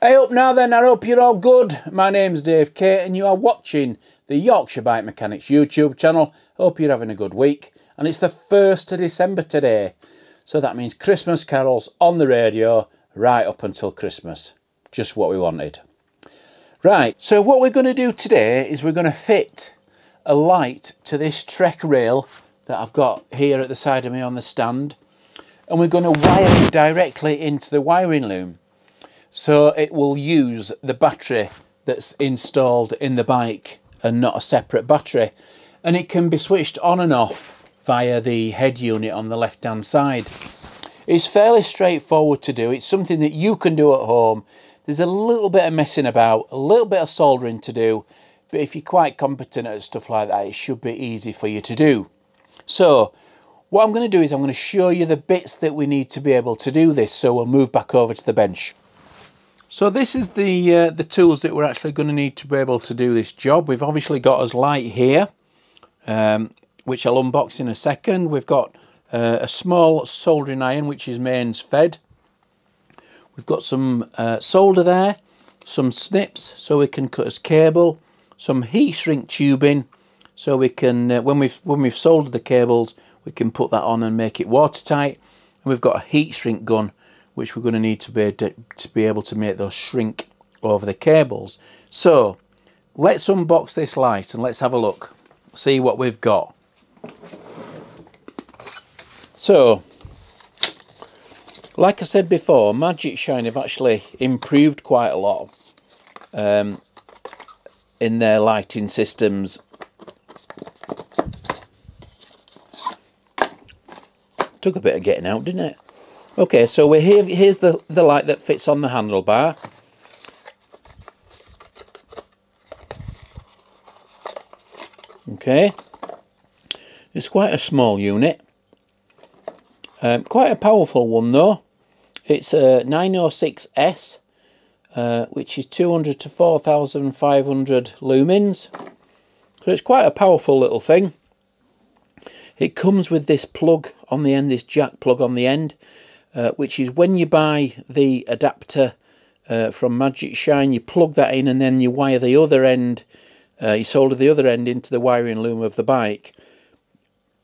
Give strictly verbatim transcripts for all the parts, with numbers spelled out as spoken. Hey up now then, I hope you're all good. My name's Dave K and you are watching the Yorkshire Bike Mechanics YouTube channel. Hope you're having a good week. And it's the first of December today. So that means Christmas carols on the radio right up until Christmas. Just what we wanted. Right, so what we're going to do today is we're going to fit a light to this Trek Rail that I've got here at the side of me on the stand. And we're going to wire it directly into the wiring loom. So it will use the battery that's installed in the bike and not a separate battery. And it can be switched on and off via the head unit on the left hand side. It's fairly straightforward to do. It's something that you can do at home. There's a little bit of messing about, a little bit of soldering to do. But if you're quite competent at stuff like that, it should be easy for you to do. So what I'm going to do is I'm going to show you the bits that we need to be able to do this. So we'll move back over to the bench. So this is the uh, the tools that we're actually going to need to be able to do this job. We've obviously got us light here, um, which I'll unbox in a second. We've got uh, a small soldering iron, which is mains fed. We've got some uh, solder there, some snips so we can cut us cable, some heat shrink tubing so we can uh, when we've when we've soldered the cables we can put that on and make it watertight. And we've got a heat shrink gun, which we're going to need to be, to be able to make those shrink over the cables. So let's unbox this light and let's have a look, see what we've got. So, like I said before, Magic Shine have actually improved quite a lot um, in their lighting systems. Took a bit of getting out, didn't it? Okay, so we're here, here's the, the light that fits on the handlebar. Okay, it's quite a small unit. Um, quite a powerful one though. It's a nine oh six S, uh, which is two hundred to four thousand five hundred lumens. So it's quite a powerful little thing. It comes with this plug on the end, this jack plug on the end. Uh, which is when you buy the adapter uh, from Magic Shine, you plug that in and then you wire the other end, uh, you solder the other end into the wiring loom of the bike.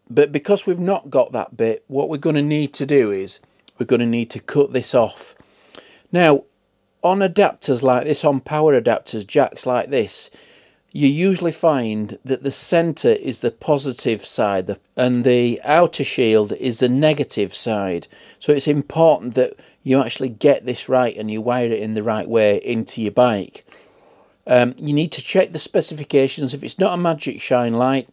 But because we've not got that bit, what we're going to need to do is we're going to need to cut this off. Now, on adapters like this, on power adapters, jacks like this, you usually find that the centre is the positive side and the outer shield is the negative side. So it's important that you actually get this right and you wire it in the right way into your bike. Um, you need to check the specifications. If it's not a Magic Shine light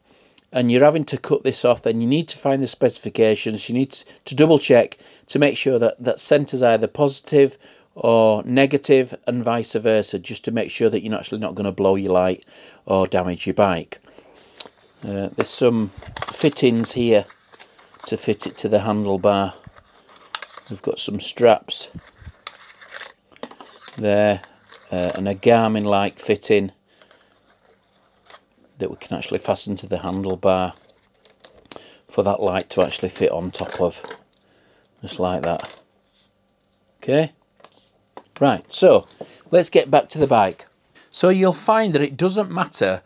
and you're having to cut this off, then you need to find the specifications. You need to double check to make sure that that centre's either positive or negative and vice versa, just to make sure that you're actually not going to blow your light or damage your bike. Uh, there's some fittings here to fit it to the handlebar. We've got some straps there uh, and a Garmin like fitting that we can actually fasten to the handlebar for that light to actually fit on top of, just like that. Okay. Right, so let's get back to the bike. So you'll find that it doesn't matter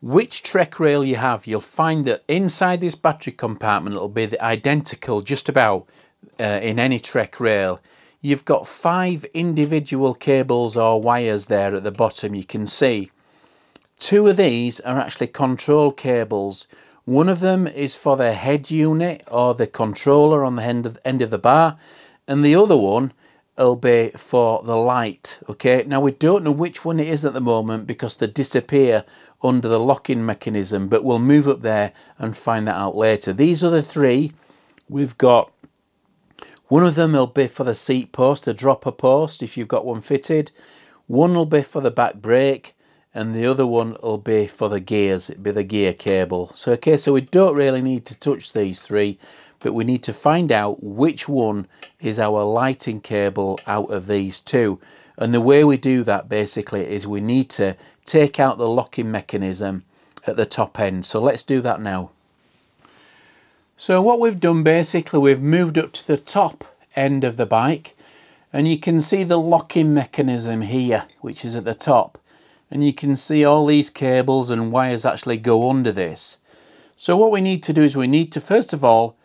which Trek Rail you have, you'll find that inside this battery compartment it'll be identical just about uh, in any Trek Rail. You've got five individual cables or wires there at the bottom, you can see. Two of these are actually control cables. One of them is for the head unit or the controller on the end of, end of the bar, and the other one will be for the light. Okay, now we don't know which one it is at the moment because they disappear under the locking mechanism, but we'll move up there and find that out later. These other three, we've got one of them will be for the seat post, the dropper post, if you've got one fitted. One will be for the back brake and the other one will be for the gears, it'll be the gear cable. So okay, so we don't really need to touch these three, but we need to find out which one is our lighting cable out of these two. And the way we do that basically is we need to take out the locking mechanism at the top end. So let's do that now. So what we've done basically, we've moved up to the top end of the bike and you can see the locking mechanism here, which is at the top, and you can see all these cables and wires actually go under this. So what we need to do is we need to first of all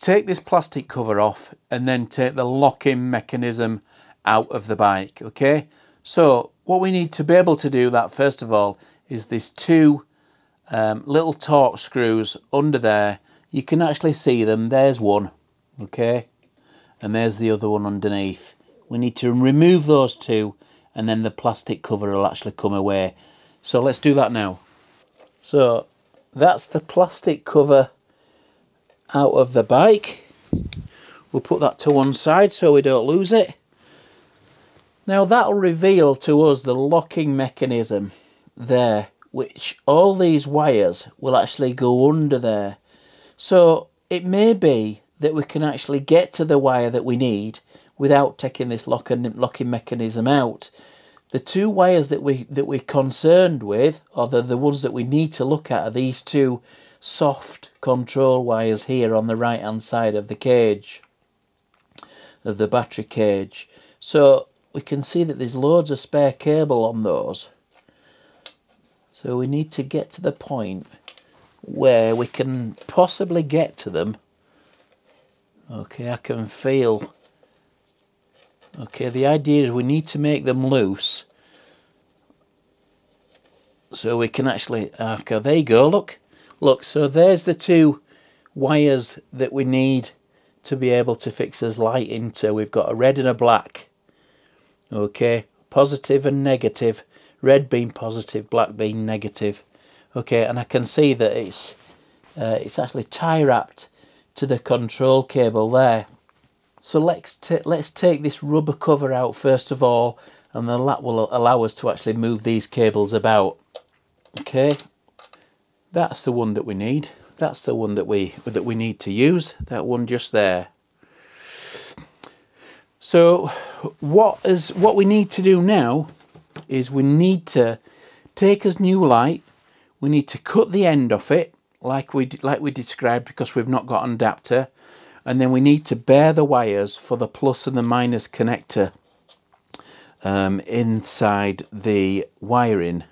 take this plastic cover off and then take the locking mechanism out of the bike. Okay, so what we need to be able to do that first of all is these two um, little torque screws under there. You can actually see them, there's one, okay, and there's the other one underneath. We need to remove those two and then the plastic cover will actually come away. So let's do that now. So that's the plastic cover out of the bike. We'll put that to one side so we don't lose it. Now that'll reveal to us the locking mechanism there, which all these wires will actually go under there. So it may be that we can actually get to the wire that we need without taking this locking, locking mechanism out. The two wires that, we, that we're concerned with, or the, the ones that we need to look at, are these two soft control wires here on the right hand side of the cage, of the battery cage. So we can see that there's loads of spare cable on those. So we need to get to the point where we can possibly get to them. Okay, I can feel. Okay, the idea is we need to make them loose so we can actually, okay, there you go, look, look, so there's the two wires that we need to be able to fix this light into. We've got a red and a black, okay, positive and negative, red being positive, black being negative, okay, and I can see that it's, uh, it's actually tie wrapped to the control cable there. So let's, let's take this rubber cover out first of all, and then that will allow us to actually move these cables about. Okay, that's the one that we need. That's the one that we, that we need to use, that one just there. So what is, what we need to do now is we need to take this new light, we need to cut the end off it like we, like we described, because we've not got an adapter. And then we need to bare the wires for the plus and the minus connector um, inside the wiring.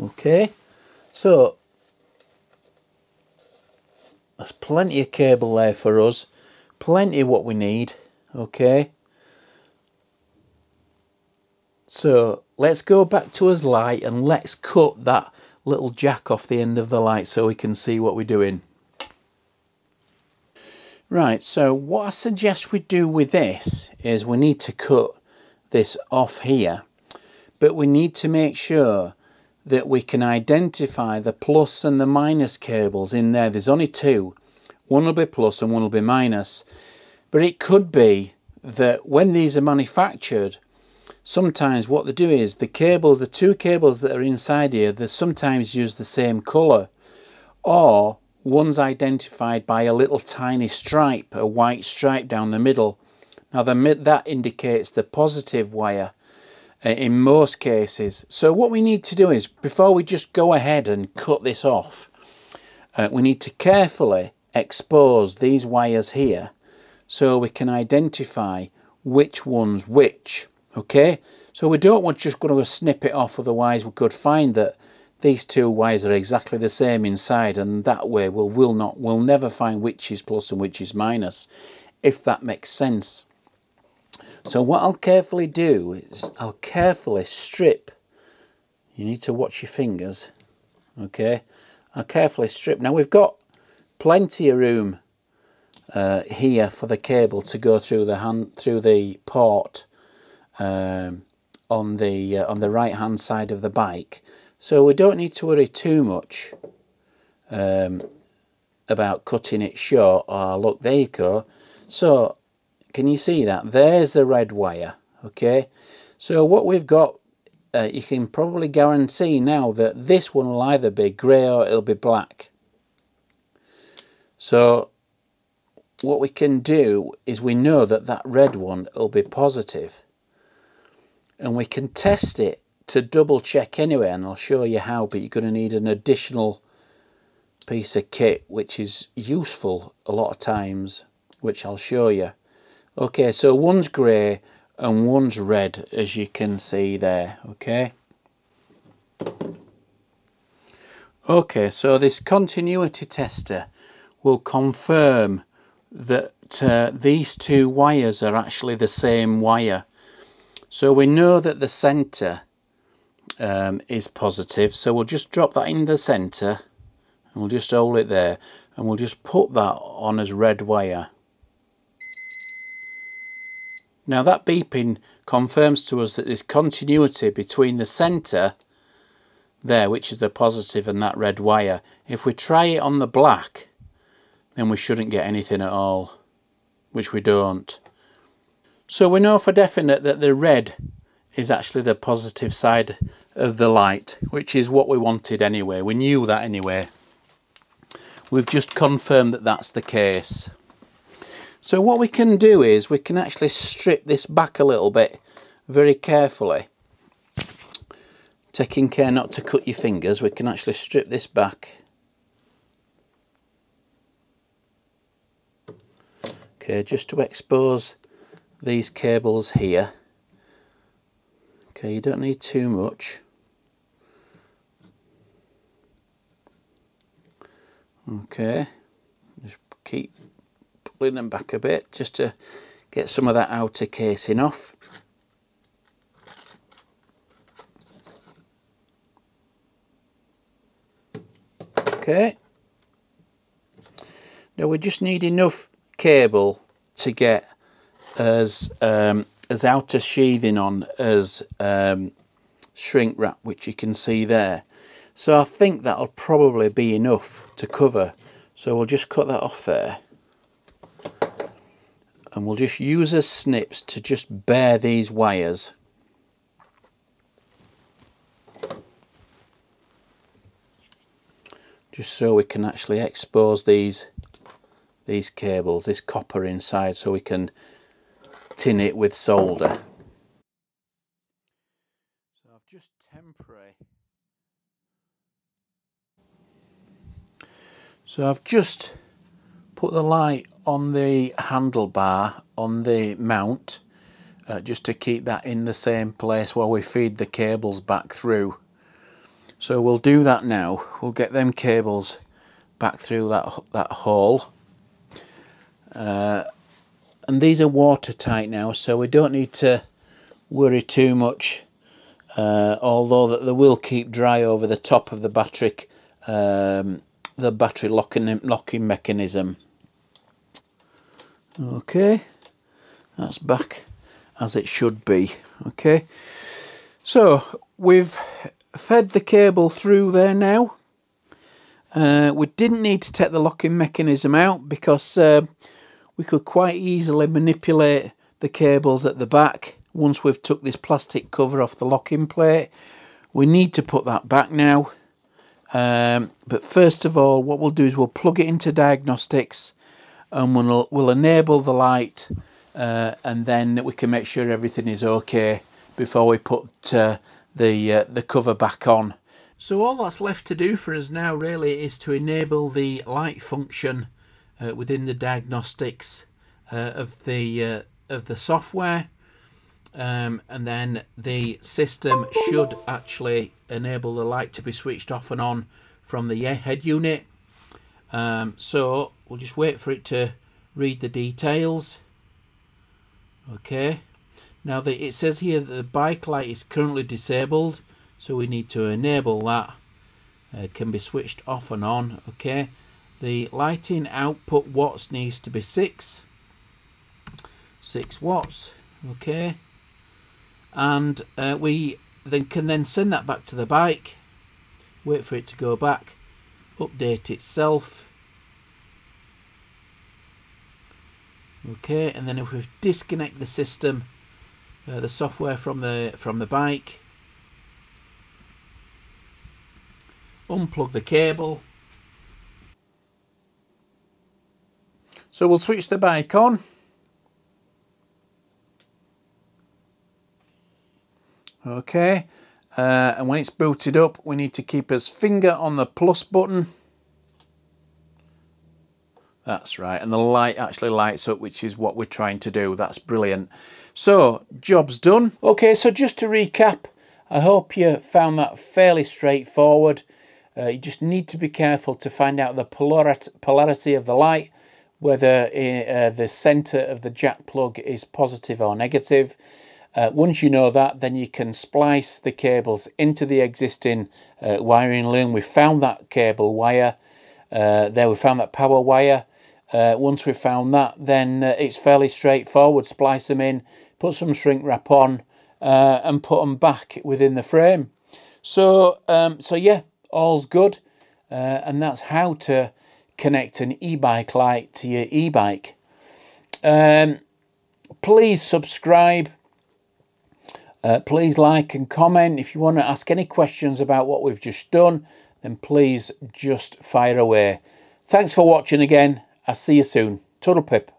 Okay, so there's plenty of cable there for us, plenty of what we need. Okay, so let's go back to his light and let's cut that little jack off the end of the light so we can see what we're doing. Right, so what I suggest we do with this is we need to cut this off here, but we need to make sure that we can identify the plus and the minus cables in there. There's only two. One will be plus and one will be minus. But it could be that when these are manufactured, sometimes what they do is the cables, the two cables that are inside here, they sometimes use the same colour, or one's identified by a little tiny stripe, a white stripe down the middle. Now the, that indicates the positive wire uh, in most cases. So what we need to do is, before we just go ahead and cut this off, uh, we need to carefully expose these wires here so we can identify which one's which. Okay, so we don't want just going to snip it off, otherwise we could find that these two wires are exactly the same inside, and that way we'll, we'll, not, we'll never find which is plus and which is minus, if that makes sense. So what I'll carefully do is I'll carefully strip, you need to watch your fingers, okay, I'll carefully strip. Now we've got plenty of room uh, here for the cable to go through the, hand, through the port um, on the, uh, on the right hand side of the bike. So we don't need to worry too much um, about cutting it short. Oh, look, there you go. So, can you see that? There's the red wire, okay? So what we've got, uh, you can probably guarantee now that this one will either be grey or it'll be black. So, what we can do is we know that that red one will be positive. And we can test it to double check anyway, and I'll show you how, but you're going to need an additional piece of kit which is useful a lot of times. which I'll show you. Okay, so one's grey and one's red, as you can see there. Okay. Okay, so this continuity tester will confirm that uh, these two wires are actually the same wire. So we know that the centre um, is positive, so we'll just drop that in the centre and we'll just hold it there and we'll just put that on as red wire. Now that beeping confirms to us that there's continuity between the centre there, which is the positive, and that red wire. If we try it on the black, then we shouldn't get anything at all, which we don't. So we know for definite that the red is actually the positive side of the light, which is what we wanted anyway. We knew that anyway. We've just confirmed that that's the case. So what we can do is we can actually strip this back a little bit very carefully, taking care not to cut your fingers. We can actually strip this back. Okay, just to expose these cables here. Okay, you don't need too much. Okay, just keep pulling them back a bit just to get some of that outer casing off. Okay, now we just need enough cable to get as um, as outer sheathing on as um, shrink wrap, which you can see there. So I think that'll probably be enough to cover, so we'll just cut that off there and we'll just use as snips to just bare these wires. Just so we can actually expose these these cables, this copper inside, so we can tin it with solder. So I've just temporary. So I've just put the light on the handlebar on the mount, uh, just to keep that in the same place while we feed the cables back through. So we'll do that now. We'll get them cables back through that that hole. Uh, and these are watertight now, so we don't need to worry too much, uh, although that they will keep dry over the top of the battery, um, the battery locking locking mechanism. Okay, that's back as it should be. Okay, so we've fed the cable through there now. Uh, we didn't need to take the locking mechanism out because uh, we could quite easily manipulate the cables at the back. Once we've took this plastic cover off the locking plate, we need to put that back now. Um, but first of all, what we'll do is we'll plug it into diagnostics and we'll, we'll enable the light, uh, and then we can make sure everything is okay before we put uh, the uh, the cover back on. So all that's left to do for us now really is to enable the light function uh, within the diagnostics uh, of the uh, of the software, um, and then the system should actually enable the light to be switched off and on from the head unit. Um, so we'll just wait for it to read the details. Okay. Now the, it says here that the bike light is currently disabled, so we need to enable that. Uh, can be switched off and on. Okay, the lighting output watts needs to be six, six watts. Okay, and uh, we then can then send that back to the bike. Wait for it to go back, update itself. Okay, and then if we disconnect the system, Uh, the software from the from the bike, unplug the cable. So we'll switch the bike on. Okay, uh, and when it's booted up, we need to keep his finger on the plus button. That's right, and the light actually lights up, which is what we're trying to do. That's brilliant. So, job's done. Okay, so just to recap, I hope you found that fairly straightforward. Uh, you just need to be careful to find out the polarity of the light, whether it, uh, the center of the jack plug is positive or negative. Uh, once you know that, then you can splice the cables into the existing uh, wiring loom. We found that cable wire uh, there, we found that power wire. Uh, once we found that, then uh, it's fairly straightforward. Splice them in, put some shrink wrap on, uh, and put them back within the frame. So, um, so yeah, all's good, uh, and that's how to connect an e-bike light to your e-bike. Um, please subscribe. Uh, please like and comment. If you want to ask any questions about what we've just done, then please just fire away. Thanks for watching again. I'll see you soon. Toodle pip.